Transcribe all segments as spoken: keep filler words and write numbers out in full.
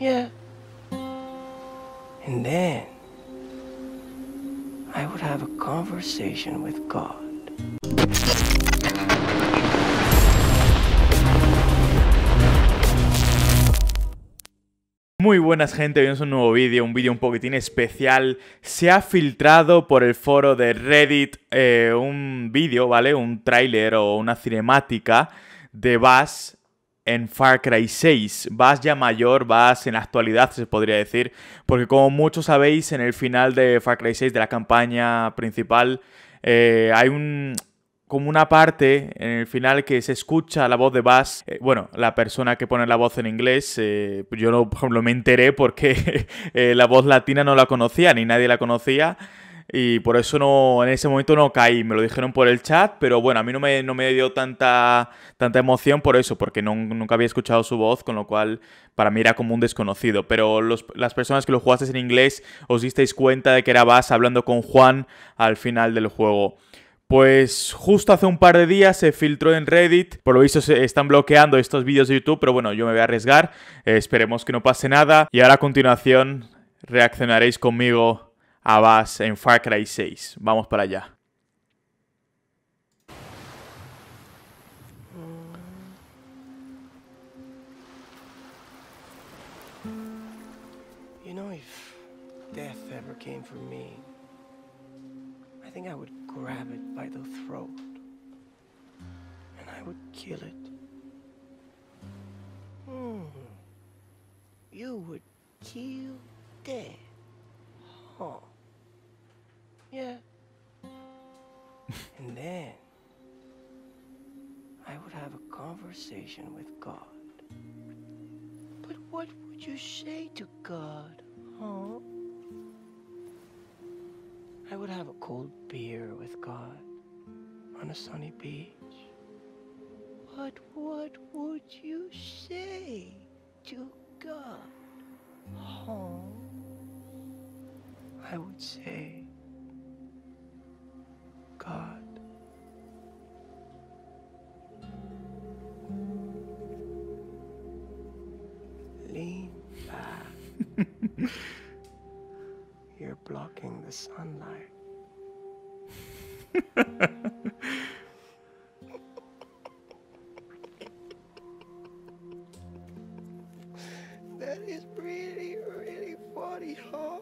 Yeah. And then I would have a conversation with God. Muy buenas gente, bienvenidos a un nuevo vídeo, un vídeo un poquitín especial. Se ha filtrado por el foro de Reddit eh, un vídeo, ¿vale? Un tráiler o una cinemática de Vaas en Far Cry seis. Vaas ya mayor, Vaas en la actualidad se podría decir, porque como muchos sabéis, en el final de Far Cry seis, de la campaña principal, eh, hay un... como una parte en el final que se escucha la voz de Vaas, eh, bueno, la persona que pone la voz en inglés, eh, yo no, por ejemplo, me enteré porque eh, la voz latina no la conocía, ni nadie la conocía, y por eso no, en ese momento no caí, me lo dijeron por el chat, pero bueno, a mí no me, no me dio tanta, tanta emoción por eso, porque no, nunca había escuchado su voz, con lo cual para mí era como un desconocido, pero los, las personas que lo jugasteis en inglés os disteis cuenta de que era Vaas hablando con Juan al final del juego. Pues justo hace un par de días se filtró en Reddit, por lo visto se están bloqueando estos vídeos de YouTube, pero bueno, yo me voy a arriesgar, eh, esperemos que no pase nada. Y ahora a continuación reaccionaréis conmigo a Vaas en Far Cry seis. Vamos para allá. You know, if death ever came for me, I think I would grab it by the throat, and I would kill it. Mm. You would kill death, huh? Yeah. And then I would have a conversation with God. But what would you say to God, huh? I would have a cold beer with God on a sunny beach. But what would you say to God? Oh, I would say, God, lean back. You're blocking the sunlight. That is really, really funny, huh?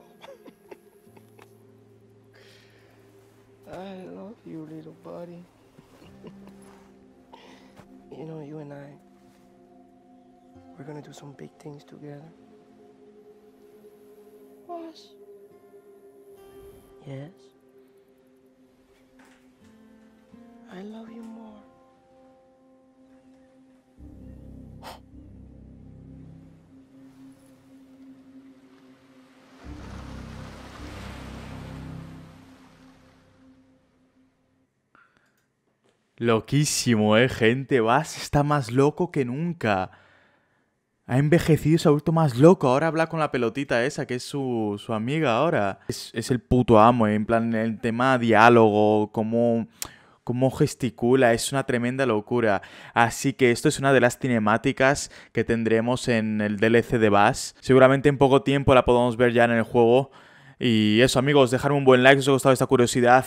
I love you, little buddy. You know, you and I, we're gonna do some big things together. What? Yes. I love you more. Loquísimo, eh, gente. Vaas está más loco que nunca. Ha envejecido, se ha vuelto más loco. Ahora habla con la pelotita esa, que es su, su amiga ahora. Es, es el puto amo, ¿eh? En plan, el tema diálogo, cómo, cómo gesticula, es una tremenda locura. Así que esto es una de las cinemáticas que tendremos en el D L C de Vaas. Seguramente en poco tiempo la podemos ver ya en el juego. Y eso, amigos, dejadme un buen like si os ha gustado esta curiosidad.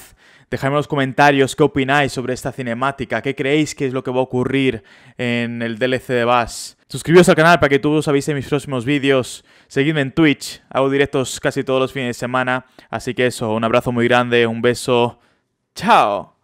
Dejadme en los comentarios qué opináis sobre esta cinemática, qué creéis que es lo que va a ocurrir en el D L C de Vaas. Suscribiros al canal para que todos aviséis mis próximos vídeos. Seguidme en Twitch, hago directos casi todos los fines de semana. Así que eso, un abrazo muy grande, un beso. ¡Chao!